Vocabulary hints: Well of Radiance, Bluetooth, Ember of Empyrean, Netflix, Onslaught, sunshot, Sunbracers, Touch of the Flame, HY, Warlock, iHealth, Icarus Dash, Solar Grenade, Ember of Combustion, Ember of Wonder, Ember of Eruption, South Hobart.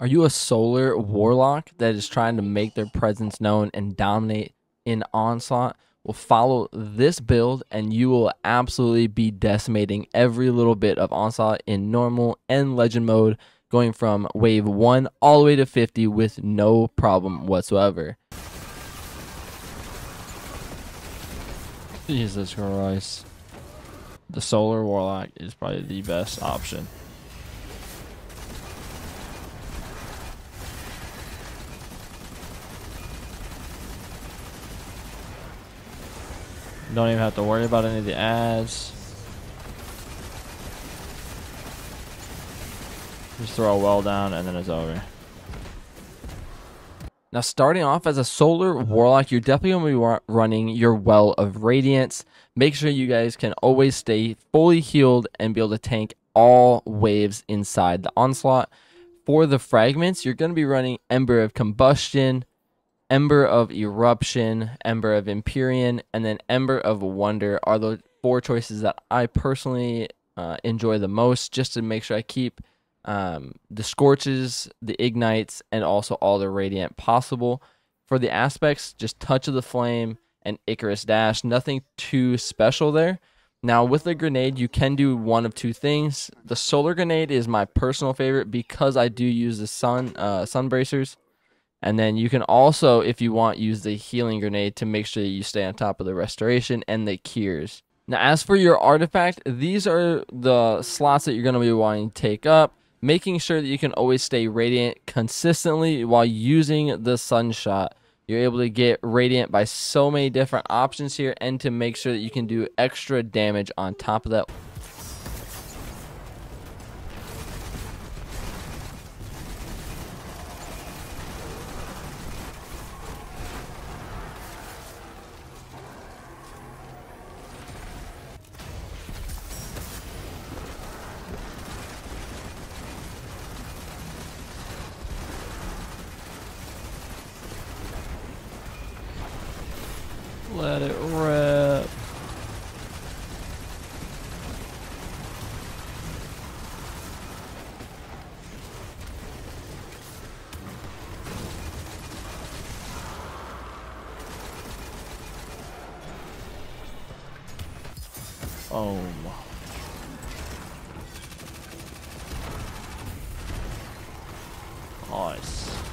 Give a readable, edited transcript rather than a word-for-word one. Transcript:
Are you a solar warlock that is trying to make their presence known and dominate in Onslaught? Well, follow this build and you will absolutely be decimating every little bit of Onslaught in normal and legend mode, going from wave 1 all the way to 50 with no problem whatsoever. Jesus Christ. The solar warlock is probably the best option. Don't even have to worry about any of the adds. Just throw a well down and then it's over. Now, starting off as a solar warlock, you're definitely going to be running your Well of Radiance. Make sure you guys can always stay fully healed and be able to tank all waves inside the Onslaught. For the fragments, you're going to be running Ember of Combustion, Ember of Eruption, Ember of Empyrean, and then Ember of Wonder are the four choices that I personally enjoy the most, just to make sure I keep the Scorches, the Ignites, and also all the Radiant possible. For the aspects, just Touch of the Flame and Icarus Dash. Nothing too special there. Now, with the grenade, you can do one of two things. The Solar Grenade is my personal favorite because I do use the Sunbracers. And then you can also, if you want, use the healing grenade to make sure that you stay on top of the restoration and the cures. Now, as for your artifact, these are the slots that you're going to be wanting to take up, making sure that you can always stay radiant consistently while using the sunshot. You're able to get radiant by so many different options here, and to make sure that you can do extra damage on top of that. Let it rip. Oh. Nice.